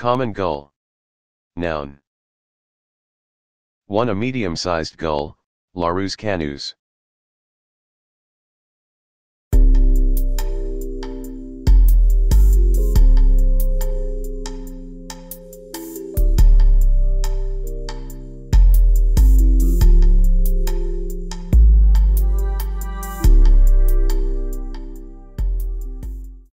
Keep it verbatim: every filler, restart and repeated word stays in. Common gull. Noun. one. A medium-sized gull, Larus canus.